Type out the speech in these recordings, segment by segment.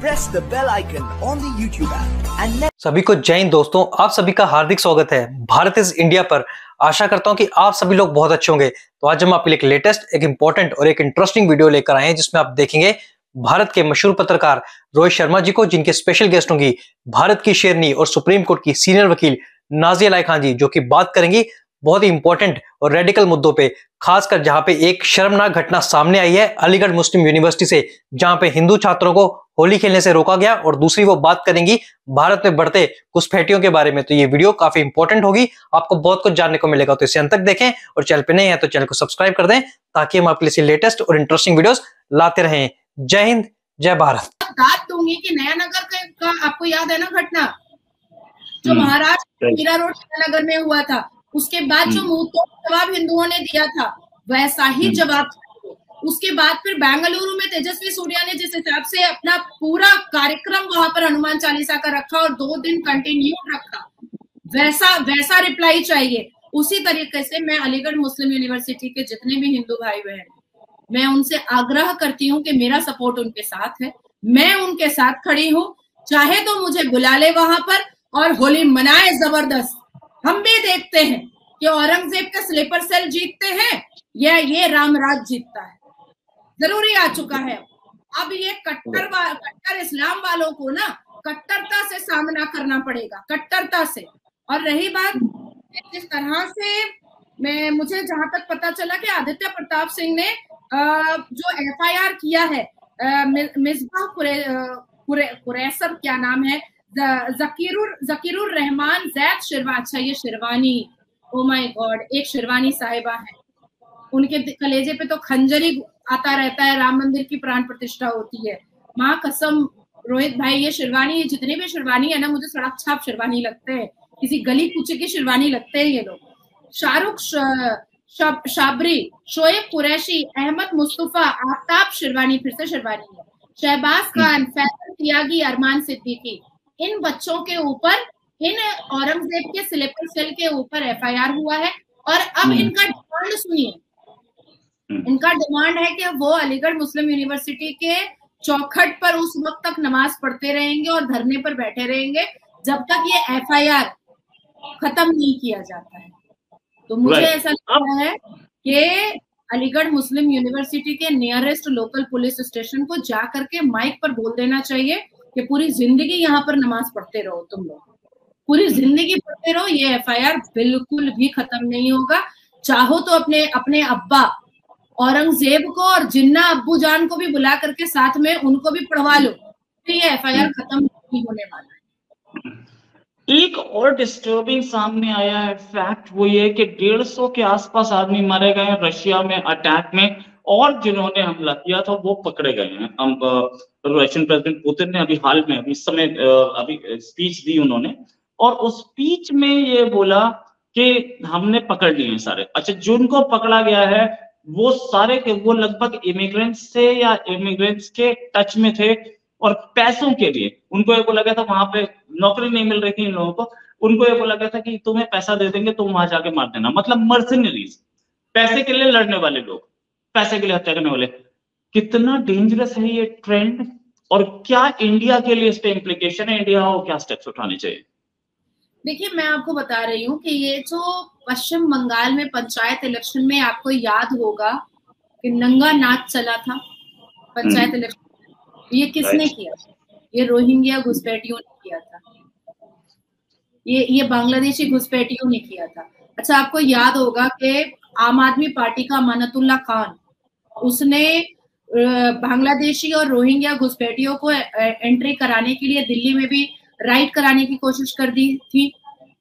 Press the bell icon on the YouTube app and सभी को जय हिंद दोस्तों, आप सभी का हार्दिक स्वागत है भारत इज इंडिया पर। आशा करता हूं कि आप सभी लोग बहुत अच्छे होंगे। तो आज हम आपके लिए लेटेस्ट, एक इंपॉर्टेंट और एक इंटरेस्टिंग वीडियो लेकर आए हैं, जिसमें आप देखेंगे भारत के मशहूर पत्रकार रोहित शर्मा जी को, जिनके स्पेशल गेस्ट होंगी भारत की शेरनी और सुप्रीम कोर्ट की सीनियर वकील नाजिया खान जी, जो की बात करेंगी बहुत ही इंपॉर्टेंट और रेडिकल मुद्दों पे, खासकर जहां पे एक शर्मनाक घटना सामने आई है अलीगढ़ मुस्लिम यूनिवर्सिटी से, जहां पे हिंदू छात्रों को होली खेलने से रोका गया। और दूसरी वो बात करेंगी भारत में बढ़ते घुसपैठियों के बारे में। तो ये वीडियो काफी इंपॉर्टेंट होगी, आपको बहुत कुछ जानने को मिलेगा, तो इसे अंत तक देखें। और चैनल पे नए हैं तो चैनल को सब्सक्राइब कर दें, ताकि हम आपके लिए लेटेस्ट और इंटरेस्टिंग वीडियोस लाते रहें। जय हिंद, जय भारत। बात दूंगी कि नया नगर का आपको याद है ना घटना, जो महाराष्ट्र रोड नगर में हुआ था, उसके बाद जो मुंह तोड़ जवाब हिंदुओं ने दिया था वैसा ही जवाब। उसके बाद फिर बेंगलुरु में तेजस्वी सूर्या ने जिस हिसाब से अपना पूरा कार्यक्रम वहां पर हनुमान चालीसा का रखा और 2 दिन कंटिन्यू रखा, वैसा रिप्लाई चाहिए। उसी तरीके से मैं अलीगढ़ मुस्लिम यूनिवर्सिटी के जितने भी हिंदू भाई बहन, मैं उनसे आग्रह करती हूँ कि मेरा सपोर्ट उनके साथ है, मैं उनके साथ खड़ी हूँ। चाहे तो मुझे बुला ले वहां पर और होली मनाए जबरदस्त। हम भी देखते हैं कि औरंगजेब का स्लीपर सेल जीतते हैं या ये रामराज जीतता है, जरूरी आ चुका है। अब ये कट्टर इस्लाम वालों को ना कट्टरता से सामना करना पड़ेगा, कट्टरता से। और रही बात, जिस तरह से मुझे जहां तक पता चला कि आदित्य प्रताप सिंह ने जो FIR किया है मिस्बाह कुरैशी, क्या नाम है, ज़कीरुर रहमान ज़ैद शेरवा, अच्छा ये शेरवानी, ओ माय गॉड, एक शेरवानी साहिबा है, उनके कलेजे पे तो खंजरी आता रहता है। राम मंदिर की प्राण प्रतिष्ठा होती है, माँ कसम रोहित भाई, ये शेरवानी, जितने भी शेरवानी है ना, मुझे सड़क छाप शेरवानी लगते हैं, किसी गली कूचे की शेरवानी लगते हैं ये लोग। शाहरुख शाबरी, शोएब कुरैशी, अहमद मुस्तफ़ा, आफ्ताब शेरवानी, फिर से शेरवानी है, शहबाज खान, फैसल त्यागी, अरमान सिद्धि, इन बच्चों के ऊपर, इन औरंगजेब के स्लीपर सेल के ऊपर FIR हुआ है। और अब इनका डिमांड सुनिए, इनका डिमांड है कि वो अलीगढ़ मुस्लिम यूनिवर्सिटी के चौखट पर उस वक्त तक नमाज पढ़ते रहेंगे और धरने पर बैठे रहेंगे जब तक ये FIR खत्म नहीं किया जाता है। तो मुझे ऐसा लगता है कि अलीगढ़ मुस्लिम यूनिवर्सिटी के नियरेस्ट लोकल पुलिस स्टेशन को जा करके माइक पर बोल देना चाहिए कि पूरी जिंदगी यहाँ पर नमाज पढ़ते रहो, तुम लोग पूरी जिंदगी पढ़ते रहो, ये FIR बिल्कुल भी खत्म नहीं होगा। चाहो तो अपने अपने अब्बा औरंगजेब को और जिन्ना अब्बू जान को भी बुला करके साथ में उनको भी पढ़वा लो, तो ये FIR खत्म नहीं होने वाला है। एक और डिस्टर्बिंग सामने आया है फैक्ट, वो ये कि 150 के आसपास आदमी मारे गए रशिया में अटैक में, और जिन्होंने हमला किया था वो पकड़े गए हैं। हम रशियन प्रेसिडेंट पुतिन ने अभी हाल में अभी स्पीच दी उन्होंने, और उस स्पीच में ये बोला कि हमने पकड़ लिए सारे। अच्छा, जिनको पकड़ा गया है वो सारे के वो लगभग इमिग्रेंट्स से या इमिग्रेंट्स के टच में थे, और पैसों के लिए उनको ये बोला गया था, वहां पे नौकरी नहीं मिल रही थी इन लोगों को, उनको ये बोला गया था कि तुम्हें पैसा दे देंगे, तुम वहां जाके मार देना। मतलब मर्सिनरीज, पैसे के लिए लड़ने वाले लोग, पैसे के लिए हत्या करने वाले। कितना डेंजरस है ये ट्रेंड, और क्या इंडिया के लिए इस पे इम्प्लीकेशन है, इंडिया को क्या स्टेप्स उठाने चाहिए? देखिए, मैं आपको बता रही हूँ कि ये जो पश्चिम बंगाल में पंचायत इलेक्शन में, आपको याद होगा कि नंगा नाच चला था पंचायत इलेक्शन, ये किसने किया? ये रोहिंग्या घुसपैठियों ने किया था, ये बांग्लादेशी घुसपैठियों ने किया था। अच्छा, आपको याद होगा कि आम आदमी पार्टी का मनुतुल्ला खान, उसने बांग्लादेशी और रोहिंग्या घुसपैठियों को एंट्री कराने के लिए दिल्ली में भी राइड कराने की कोशिश कर दी थी।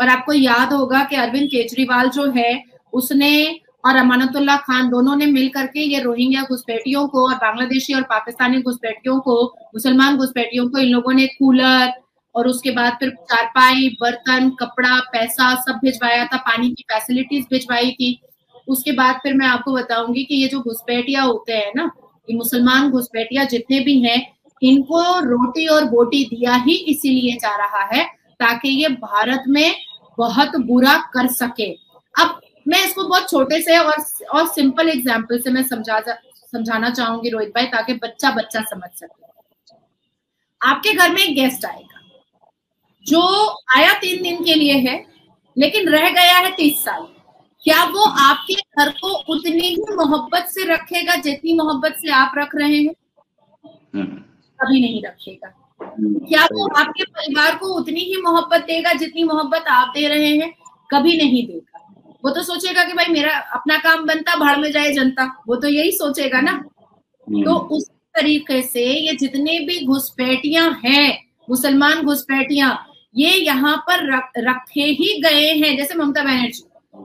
और आपको याद होगा कि अरविंद केजरीवाल जो है, उसने और अमानतुल्ला खान दोनों ने मिलकर के ये रोहिंग्या घुसपैठियों को और बांग्लादेशी और पाकिस्तानी घुसपैठियों को, मुसलमान घुसपैठियों को, इन लोगों ने कूलर और उसके बाद फिर चारपाई, बर्तन, कपड़ा, पैसा सब भिजवाया था, पानी की फैसिलिटीज भिजवाई थी। उसके बाद फिर मैं आपको बताऊंगी कि ये जो घुसपैठिया होते हैं ना, ये मुसलमान घुसपैठिया जितने भी हैं, इनको रोटी और बोटी दिया ही इसीलिए जा रहा है ताकि ये भारत में बहुत बुरा कर सके। अब मैं इसको बहुत छोटे से और सिंपल एग्जाम्पल से मैं समझाना चाहूंगी रोहित भाई, ताकि बच्चा समझ सके। आपके घर में एक गेस्ट आएगा जो आया 3 दिन के लिए है लेकिन रह गया है 30 साल, क्या वो आपके घर को उतनी ही मोहब्बत से रखेगा जितनी मोहब्बत से आप रख रहे हैं? कभी नहीं रखेगा। क्या वो आपके परिवार को उतनी ही मोहब्बत देगा जितनी मोहब्बत आप दे रहे हैं? कभी नहीं देगा। वो तो सोचेगा कि भाई मेरा अपना काम बनता, भाड़ में जाए जनता, वो तो यही सोचेगा ना। तो उस तरीके से ये जितने भी घुसपैठियां हैं, मुसलमान घुसपैठियां, ये यहाँ पर रखे ही गए हैं। जैसे ममता बनर्जी,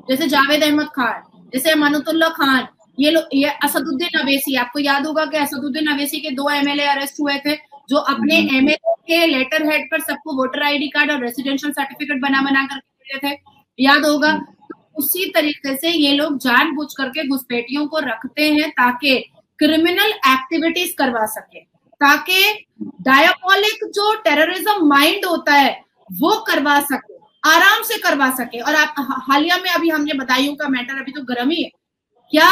जैसे जावेद अहमद खान, जैसे मनुतुल्ला खान, ये लोग, ये असदुद्दीन ओवैसी, आपको याद होगा कि असदुद्दीन ओवैसी के 2 MLA अरेस्ट हुए थे जो अपने MLA के लेटर हेड पर सबको वोटर आईडी कार्ड और रेसिडेंशियल सर्टिफिकेट बना कर थे, याद होगा। तो उसी तरीके से ये लोग जानबूझ करके घुसपैठियों को रखते हैं ताकि क्रिमिनल एक्टिविटीज करवा सके, ताकि डायबॉलिक जो टेररिज्म माइंड होता है वो करवा सके, आराम से करवा सके। और आप हालिया में, अभी हमने बदायूं का मैटर अभी तो गर्म ही है, क्या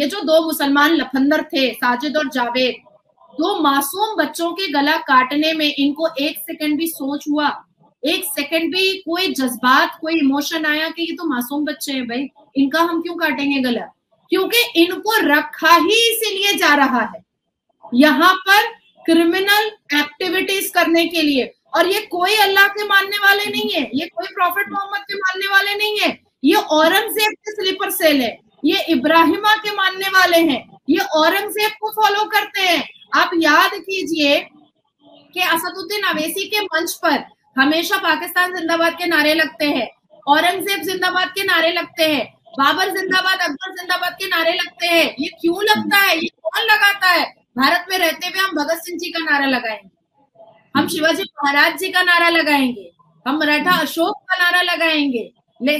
ये जो दो मुसलमान लफंदर थे, साजिद और जावेद, 2 मासूम बच्चों के गला काटने में इनको 1 सेकंड भी सोच हुआ, 1 सेकंड भी कोई जज्बात, कोई इमोशन आया कि ये तो मासूम बच्चे हैं भाई, इनका हम क्यों काटेंगे गला? क्योंकि इनको रखा ही इसीलिए जा रहा है यहाँ पर क्रिमिनल एक्टिविटीज करने के लिए। और ये कोई अल्लाह के मानने वाले नहीं है, ये कोई प्रॉफिट मोहम्मद के मानने वाले नहीं है, ये औरंगजेब के स्लीपर सेल है, ये इब्राहिमा के मानने वाले हैं, ये औरंगजेब को फॉलो करते हैं। आप याद कीजिए कि असदुद्दीन ओवैसी के मंच पर हमेशा पाकिस्तान जिंदाबाद के नारे लगते हैं, औरंगजेब जिंदाबाद के नारे लगते हैं, बाबर जिंदाबाद, अकबर जिंदाबाद के नारे लगते हैं। ये क्यों लगता है? ये कौन लगाता है? भारत में रहते हुए हम भगत सिंह जी का नारा लगाएंगे, हम शिवाजी महाराज जी का नारा लगाएंगे, हम मराठा अशोक का नारा लगाएंगे,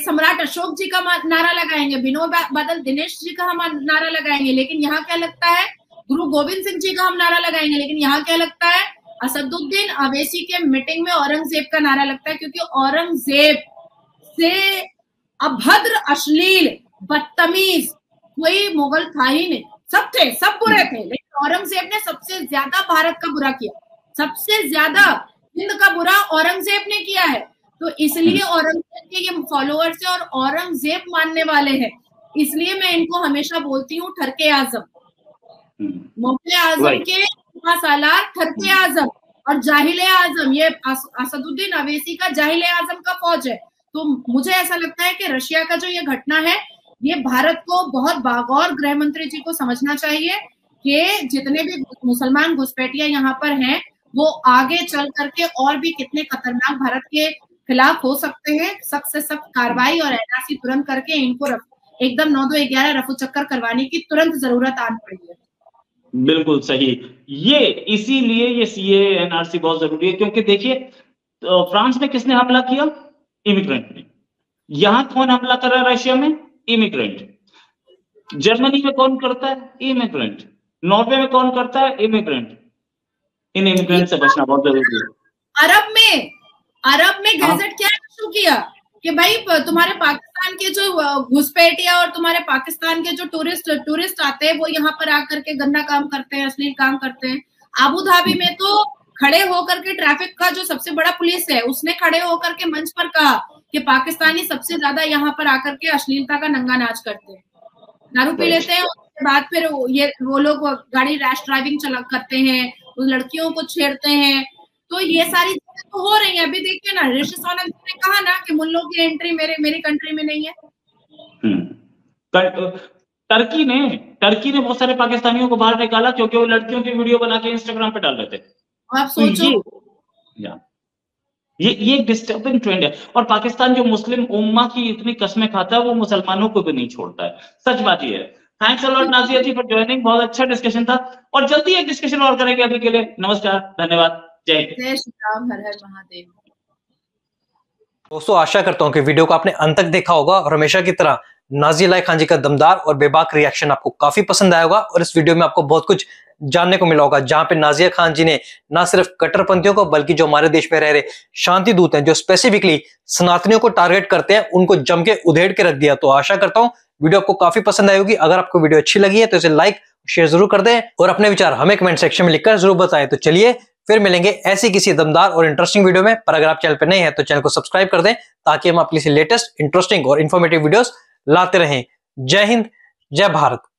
सम्राट अशोक जी का नारा लगाएंगे, विनोद बादल दिनेश जी का हम नारा लगाएंगे। लेकिन यहाँ क्या लगता है? गुरु गोविंद सिंह जी का हम नारा लगाएंगे। लेकिन यहाँ क्या लगता है? असदुद्दीन ओवैसी के मीटिंग में औरंगजेब का नारा लगता है, क्योंकि औरंगजेब से अभद्र, अश्लील, बदतमीज कोई मुगल था ही नहीं। सब थे, सब बुरे थे, लेकिन औरंगजेब ने सबसे ज्यादा भारत का बुरा किया, सबसे ज्यादा हिंद का बुरा औरंगजेब ने किया है। तो इसलिए औरंगजेब के ये फॉलोअर्स है और औरंगजेब मानने वाले हैं। इसलिए मैं इनको हमेशा बोलती हूँ ठरके आजम, मोहम्मद आजम के सालार ठरके आजम और जाहिले आजम। ये असदुद्दीन ओवैसी का जाहिले आजम का फौज है। तो मुझे ऐसा लगता है कि रशिया का जो ये घटना है, ये भारत को बहुत बागौर गृह मंत्री जी को समझना चाहिए कि जितने भी मुसलमान घुसपैठिया यहाँ पर हैं वो आगे चल करके और भी कितने खतरनाक भारत के खिलाफ हो सकते हैं। सख्त से सख्त कार्रवाई और एनआरसी तुरंत करके इनको एकदम 9/2/11 रफू चक्कर करवाने की तुरंत जरूरत आ पड़ी है। बिल्कुल सही, ये इसीलिए ये सीए एनआरसी बहुत जरूरी है, क्योंकि देखिए फ्रांस में किसने हमला किया? इमिग्रेंट ने। यहाँ कौन हमला कर रहा है रशिया में? इमिग्रेंट। जर्मनी में कौन करता है? इमिग्रेंट। नॉर्वे में कौन करता है? इमिग्रेंट। इन इमिग्रेंट से बचना बहुत जरूरी है। अरब में गैजेट क्या इशू किया कि भाई तुम्हारे पाकिस्तान के जो घुसपैठिया और तुम्हारे पाकिस्तान के जो टूरिस्ट आते हैं वो यहाँ पर आकर के गंदा काम करते हैं, अश्लील काम करते हैं। आबू धाबी में तो खड़े होकर के ट्रैफिक का जो सबसे बड़ा पुलिस है उसने खड़े होकर के मंच पर कहा कि पाकिस्तानी सबसे ज्यादा यहाँ पर आकर के अश्लीलता का नंगा नाच करते हैं, दारू पी लेते हैं, उसके बाद फिर ये वो लोग गाड़ी रैश ड्राइविंग करते हैं, लड़कियों को छेड़ते हैं। तो ये सारी चीजें तो हो रही हैं। अभी देखिए ना, रिशी सोनक ने कहा ना कि मुल्लों की एंट्री मेरी कंट्री में नहीं है। टर्की ने बहुत सारे पाकिस्तानियों को बाहर निकाला क्योंकि वो लड़कियों की वीडियो बना के इंस्टाग्राम पे डाल रहे थे। आप सोचो, ये एक डिस्टर्बिंग ट्रेंड है। और पाकिस्तान जो मुस्लिम उम्मा की इतनी कसमें खाता है वो मुसलमानों को भी नहीं छोड़ता है। सच बात ये है। Thanks a lot Nazia ji for joining, बहुत अच्छा डिस्कशन था और जल्दी एक डिस्कशन और करेंगे। अभी के लिए नमस्कार, धन्यवाद, जय जय श्री राम, हर हर महादेव। दोस्तों, आशा करता हूँ कि वीडियो को आपने अंत तक देखा होगा और हमेशा की तरह नाजिया खान जी का दमदार और बेबाक रिएक्शन आपको काफी पसंद आया होगा और इस वीडियो में आपको बहुत कुछ जानने को मिला होगा, जहां पे नाजिया खान जी ने ना सिर्फ कट्टरपंथियों को बल्कि जो हमारे देश में रह रहे शांति दूत हैं, जो स्पेसिफिकली सनातनियों को टारगेट करते हैं, उनको जम के उधेड़ के रख दिया। तो आशा करता हूँ वीडियो आपको काफी पसंद आई होगी। अगर आपको वीडियो अच्छी लगी है तो इसे लाइक शेयर जरूर कर दें और अपने विचार हमें कमेंट सेक्शन में लिखकर जरूर बताएं। तो चलिए फिर मिलेंगे ऐसी किसी दमदार और इंटरेस्टिंग वीडियो में। पर अगर आप चैनल पर नए हैं तो चैनल को सब्सक्राइब कर दें ताकि हम आपके लिए लेटेस्ट, इंटरेस्टिंग और इन्फॉर्मेटिव वीडियोस लाते रहें। जय हिंद, जय भारत।